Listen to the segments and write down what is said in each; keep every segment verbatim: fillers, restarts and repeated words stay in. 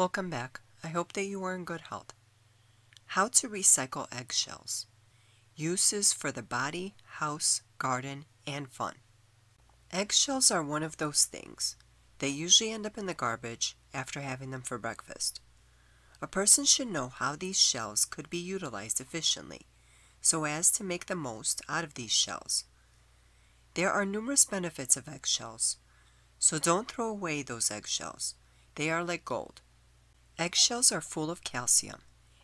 Welcome back. I hope that you are in good health. How to recycle eggshells. Uses for the body, house, garden, and fun. Eggshells are one of those things. They usually end up in the garbage after having them for breakfast. A person should know how these shells could be utilized efficiently so as to make the most out of these shells. There are numerous benefits of eggshells, so don't throw away those eggshells. They are like gold. Eggshells are full of calcium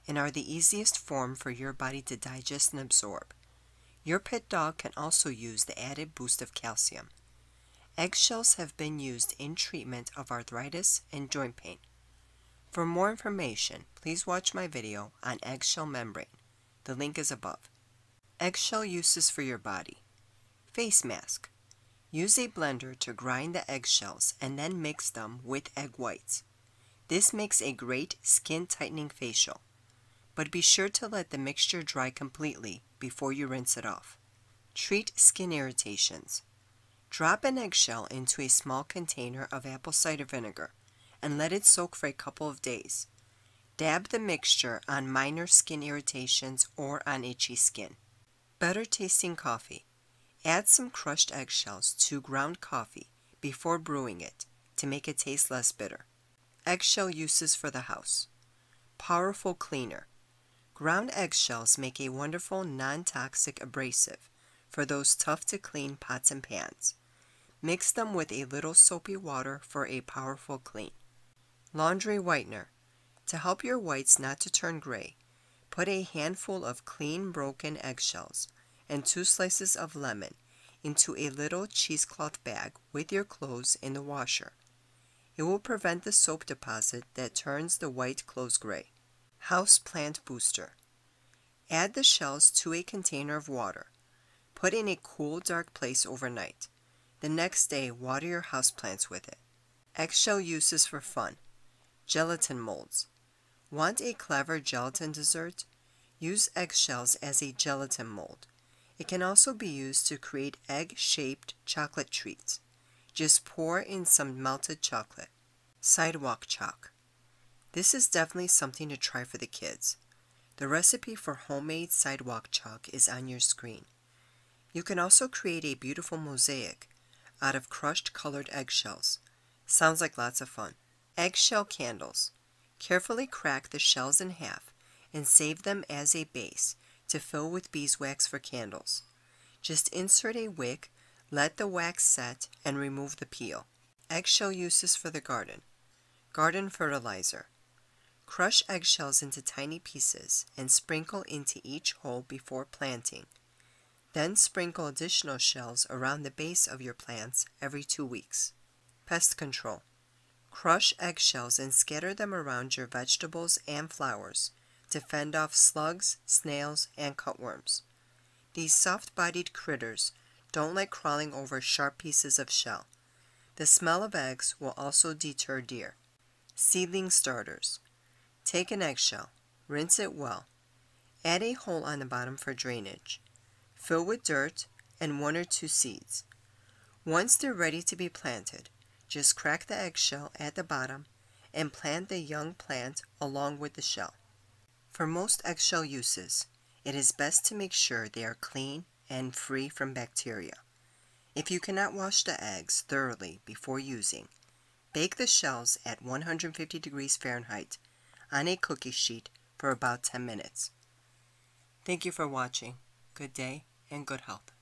and are the easiest form for your body to digest and absorb. Your pet dog can also use the added boost of calcium. Eggshells have been used in treatment of arthritis and joint pain. For more information, please watch my video on eggshell membrane. The link is above. Eggshell uses for your body. Face mask. Use a blender to grind the eggshells and then mix them with egg whites. This makes a great skin tightening facial, but be sure to let the mixture dry completely before you rinse it off. Treat skin irritations. Drop an eggshell into a small container of apple cider vinegar and let it soak for a couple of days. Dab the mixture on minor skin irritations or on itchy skin. Better tasting coffee. Add some crushed eggshells to ground coffee before brewing it to make it taste less bitter. Eggshell uses for the house. Powerful cleaner. Ground eggshells make a wonderful non-toxic abrasive for those tough-to-clean pots and pans. Mix them with a little soapy water for a powerful clean. Laundry whitener. To help your whites not to turn gray, put a handful of clean broken eggshells and two slices of lemon into a little cheesecloth bag with your clothes in the washer. It will prevent the soap deposit that turns the white clothes gray. House plant booster. Add the shells to a container of water. Put in a cool, dark place overnight. The next day, water your houseplants with it. Eggshell uses for fun. Gelatin molds. Want a clever gelatin dessert? Use eggshells as a gelatin mold. It can also be used to create egg-shaped chocolate treats. Just pour in some melted chocolate. Sidewalk chalk. This is definitely something to try for the kids. The recipe for homemade sidewalk chalk is on your screen. You can also create a beautiful mosaic out of crushed colored eggshells. Sounds like lots of fun. Eggshell candles. Carefully crack the shells in half and save them as a base to fill with beeswax for candles. Just insert a wick. Let the wax set and remove the peel. Eggshell uses for the garden. Garden fertilizer. Crush eggshells into tiny pieces and sprinkle into each hole before planting. Then sprinkle additional shells around the base of your plants every two weeks. Pest control. Crush eggshells and scatter them around your vegetables and flowers to fend off slugs, snails, and cutworms. These soft-bodied critters don't like crawling over sharp pieces of shell. The smell of eggs will also deter deer. Seedling starters. Take an eggshell, rinse it well. Add a hole on the bottom for drainage. Fill with dirt and one or two seeds. Once they're ready to be planted, just crack the eggshell at the bottom and plant the young plant along with the shell. For most eggshell uses, it is best to make sure they are clean and free from bacteria. If you cannot wash the eggs thoroughly before using, bake the shells at one hundred fifty degrees Fahrenheit on a cookie sheet for about ten minutes. Thank you for watching. Good day and good health.